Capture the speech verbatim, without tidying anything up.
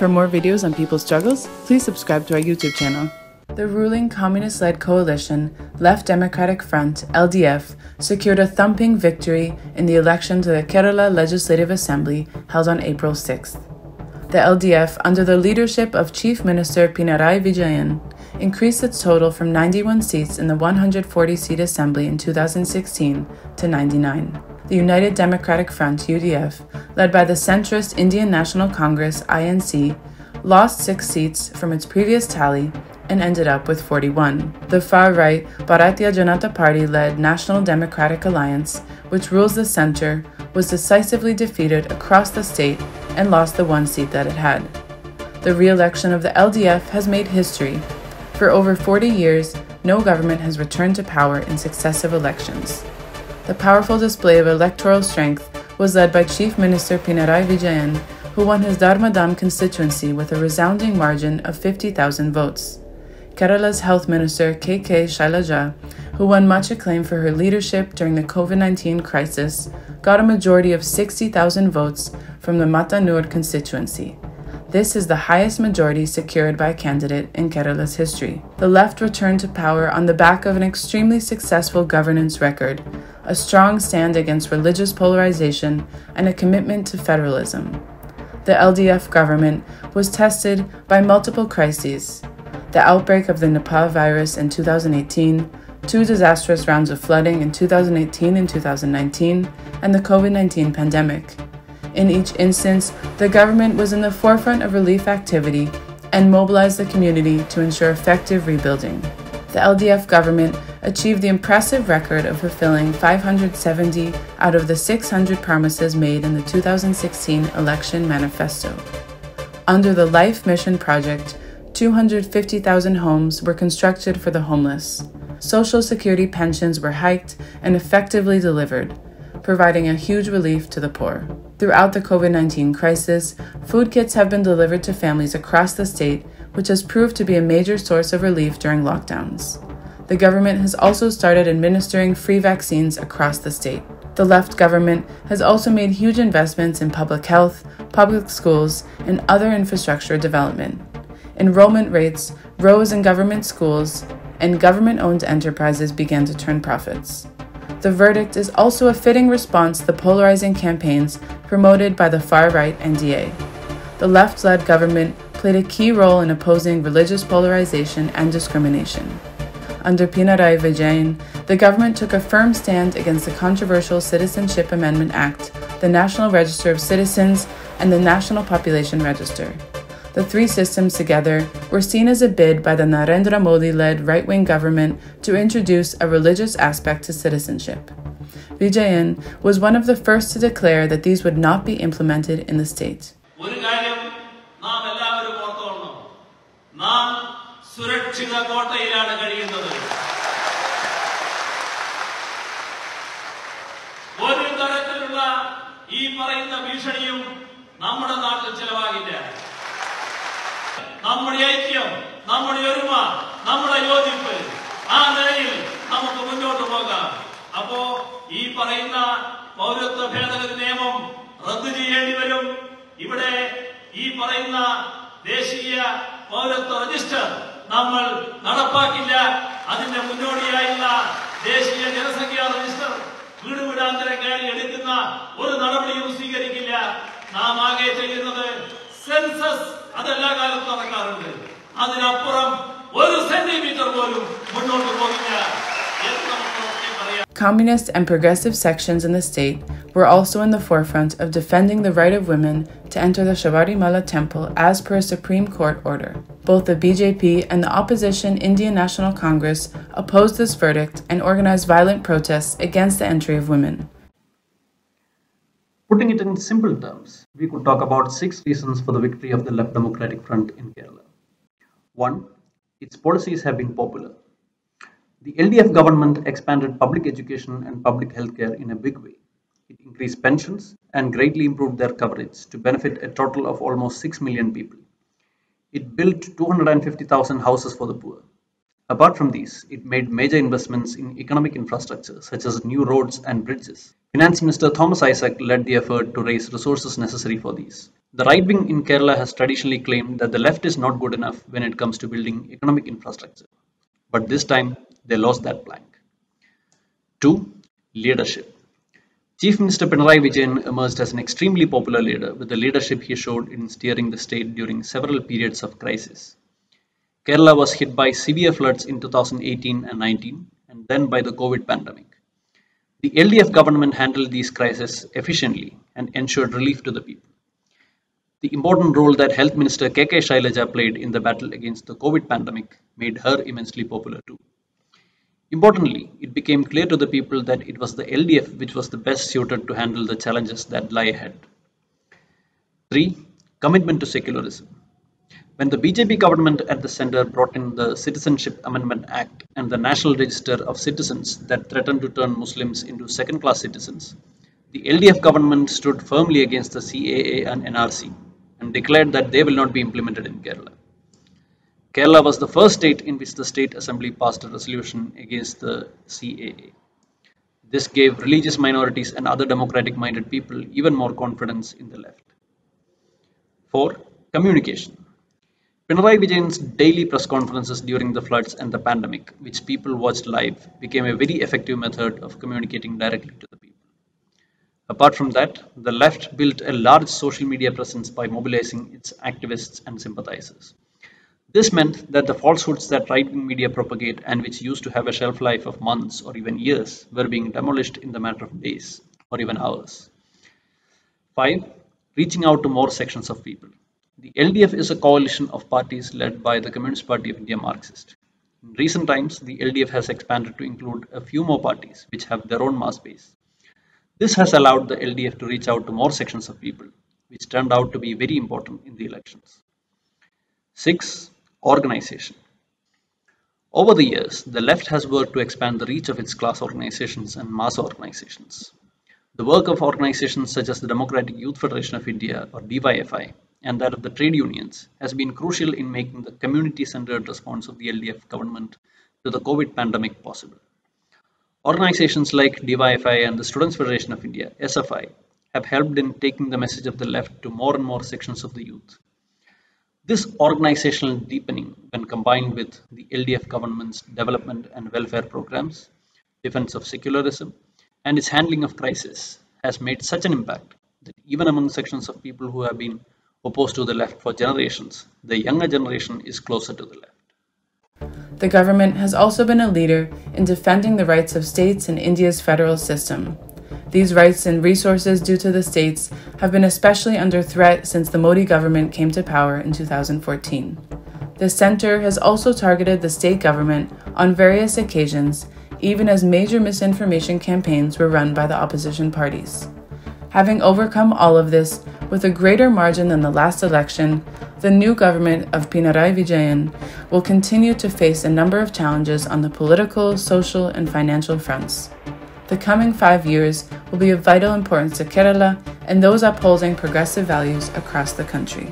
For more videos on people's struggles, please subscribe to our YouTube channel. The ruling communist-led coalition, Left Democratic Front, L D F, secured a thumping victory in the election to the Kerala Legislative Assembly held on April sixth. The L D F, under the leadership of Chief Minister Pinarayi Vijayan, increased its total from ninety-one seats in the one hundred forty seat Assembly in two thousand sixteen to ninety-nine. The United Democratic Front, U D F, led by the centrist Indian National Congress, I N C, lost six seats from its previous tally and ended up with forty-one. The far-right Bharatiya Janata Party-led National Democratic Alliance, which rules the center, was decisively defeated across the state and lost the one seat that it had. The re-election of the L D F has made history. For over forty years, no government has returned to power in successive elections. The powerful display of electoral strength was led by Chief Minister Pinarayi Vijayan, who won his Dharmadam constituency with a resounding margin of fifty thousand votes. Kerala's Health Minister, K K Shailaja, who won much acclaim for her leadership during the COVID nineteen crisis, got a majority of sixty thousand votes from the Mattannur constituency. This is the highest majority secured by a candidate in Kerala's history. The left returned to power on the back of an extremely successful governance record, a strong stand against religious polarization, and a commitment to federalism. The L D F government was tested by multiple crises: the outbreak of the Nipah virus in two thousand eighteen, two disastrous rounds of flooding in two thousand eighteen and two thousand nineteen, and the COVID nineteen pandemic. In each instance, the government was in the forefront of relief activity and mobilized the community to ensure effective rebuilding. The L D F government achieved the impressive record of fulfilling five hundred seventy out of the six hundred promises made in the two thousand sixteen election manifesto. Under the Life Mission Project, two hundred fifty thousand homes were constructed for the homeless. Social Security pensions were hiked and effectively delivered, providing a huge relief to the poor. Throughout the COVID nineteen crisis, food kits have been delivered to families across the state, which has proved to be a major source of relief during lockdowns. The government has also started administering free vaccines across the state. The left government has also made huge investments in public health, public schools, and other infrastructure development. Enrollment rates rose in government schools, and government-owned enterprises began to turn profits. The verdict is also a fitting response to the polarizing campaigns promoted by the far-right N D A. The left-led government played a key role in opposing religious polarization and discrimination. Under Pinarayi Vijayan, the government took a firm stand against the controversial Citizenship Amendment Act, the National Register of Citizens, and the National Population Register. The three systems together were seen as a bid by the Narendra Modi-led right-wing government to introduce a religious aspect to citizenship. Vijayan was one of the first to declare that these would not be implemented in the state. Census adella kaalam nadakarundu adirappuram one centimeter polum munnottu pogilla ennu namukku okke paraya. Communist and progressive sections in the state were also in the forefront of defending the right of women to enter the Sabarimala Temple as per a Supreme Court order. Both the B J P and the opposition Indian National Congress opposed this verdict and organized violent protests against the entry of women. Putting it in simple terms, we could talk about six reasons for the victory of the Left Democratic Front in Kerala. One, its policies have been popular. The L D F government expanded public education and public healthcare in a big way. It increased pensions and greatly improved their coverage to benefit a total of almost six million people. It built two hundred fifty thousand houses for the poor. Apart from these, it made major investments in economic infrastructure such as new roads and bridges. Finance Minister Thomas Isaac led the effort to raise resources necessary for these. The right wing in Kerala has traditionally claimed that the left is not good enough when it comes to building economic infrastructure. But this time, they lost that plank. two. Leadership. Chief Minister Pinarayi Vijayan emerged as an extremely popular leader with the leadership he showed in steering the state during several periods of crisis. Kerala was hit by severe floods in two thousand eighteen and nineteen and then by the COVID pandemic. The L D F government handled these crises efficiently and ensured relief to the people. The important role that Health Minister K K Shailaja played in the battle against the COVID pandemic made her immensely popular too. Importantly, it became clear to the people that it was the L D F which was the best suited to handle the challenges that lie ahead. three. Commitment to secularism. When the B J P government at the centre brought in the Citizenship Amendment Act and the National Register of Citizens that threatened to turn Muslims into second-class citizens, the L D F government stood firmly against the C A A and N R C and declared that they will not be implemented in Kerala. Kerala was the first state in which the State Assembly passed a resolution against the C A A. This gave religious minorities and other democratic-minded people even more confidence in the left. four. Communication. Pinarayi Vijayan's daily press conferences during the floods and the pandemic, which people watched live, became a very effective method of communicating directly to the people. Apart from that, the left built a large social media presence by mobilizing its activists and sympathizers. This meant that the falsehoods that right-wing media propagate and which used to have a shelf life of months or even years were being demolished in the matter of days or even hours. five. Reaching out to more sections of people. The L D F is a coalition of parties led by the Communist Party of India (Marxist). In recent times, the L D F has expanded to include a few more parties which have their own mass base. This has allowed the L D F to reach out to more sections of people, which turned out to be very important in the elections. six. Organization. Over the years, the left has worked to expand the reach of its class organizations and mass organizations. The work of organizations such as the Democratic Youth Federation of India or D Y F I and that of the trade unions has been crucial in making the community-centered response of the L D F government to the COVID pandemic possible. Organizations like D Y F I and the Students Federation of India, S F I, have helped in taking the message of the left to more and more sections of the youth. This organizational deepening, when combined with the L D F government's development and welfare programs, defense of secularism, and its handling of crisis, has made such an impact that even among sections of people who have been opposed to the left for generations, the younger generation is closer to the left. The government has also been a leader in defending the rights of states in India's federal system. These rights and resources due to the states have been especially under threat since the Modi government came to power in two thousand fourteen. The center has also targeted the state government on various occasions, even as major misinformation campaigns were run by the opposition parties. Having overcome all of this with a greater margin than the last election, the new government of Pinarayi Vijayan will continue to face a number of challenges on the political, social, and financial fronts. The coming five years will be of vital importance to Kerala and those upholding progressive values across the country.